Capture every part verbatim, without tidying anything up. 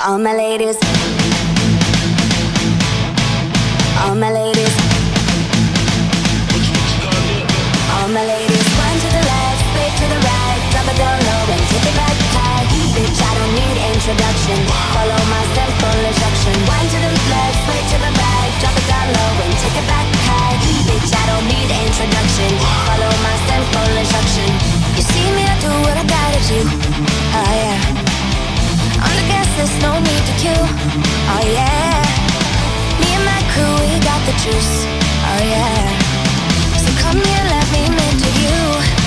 All my ladies, all my ladies, all my ladies. One to the left, three to the right, drop it down low and take it back high. Bitch, I don't need introduction, follow my simple instruction. One to the left, three to the right, drop it down low and take it back high. Bitch, I don't need introduction, follow my simple instruction. You see me, I do what I gotta do. Oh yeah. On the gas, there's no need to queue. Oh yeah. Me and my crew, we got the juice. Oh yeah. So come here, let me mentor you.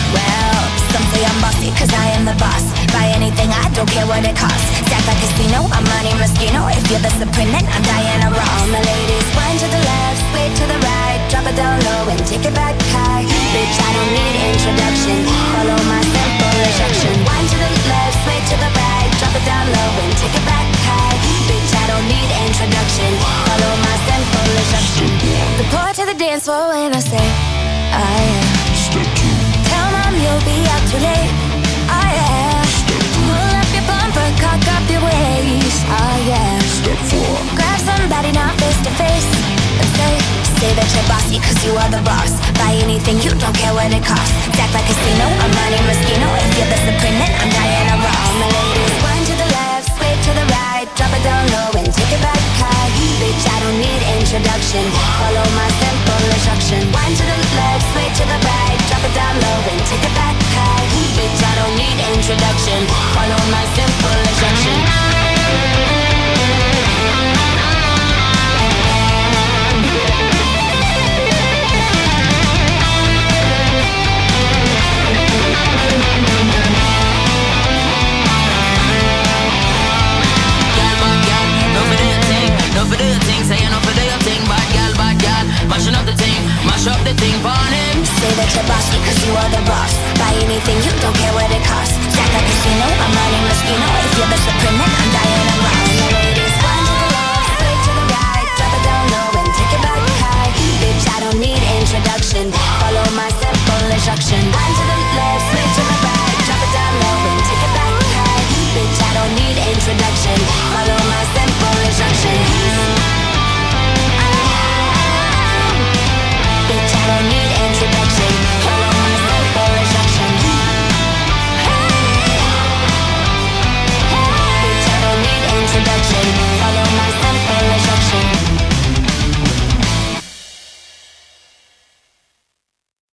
Well, some say I'm bossy, cause I am the boss. Buy anything, I don't care what it costs. Stack like casino, I'm Monte Moschino. If you're the supreme, then I'm Diana Ross. All my ladies, one to the left, way to the right. Drop it down low and take it back high. Bitch, I don't need introduction, follow my simple instruction. One to the left, way to the right. Drop it down low and take it back high. Bitch, I don't need introduction, follow my simple instruction. The pour to the dance floor when I say, oh yeah. Step two. Tell mom you'll be out too late. Oh yeah. Step three. Pull up your bumper, cock up your waist. Oh yeah. Step four. Grab somebody now face to face and say, say that you're bossy cause you are the boss. Buy anything, you don't care what it costs. Act like a casino, I'm Monte Moschino. If you're the supreme, then I'm Diana Ross. Introduction, follow my simple instruction. One to the left, way to the right. Drop it down low and take it back high. Bitch, I don't need introduction, follow my simple instruction.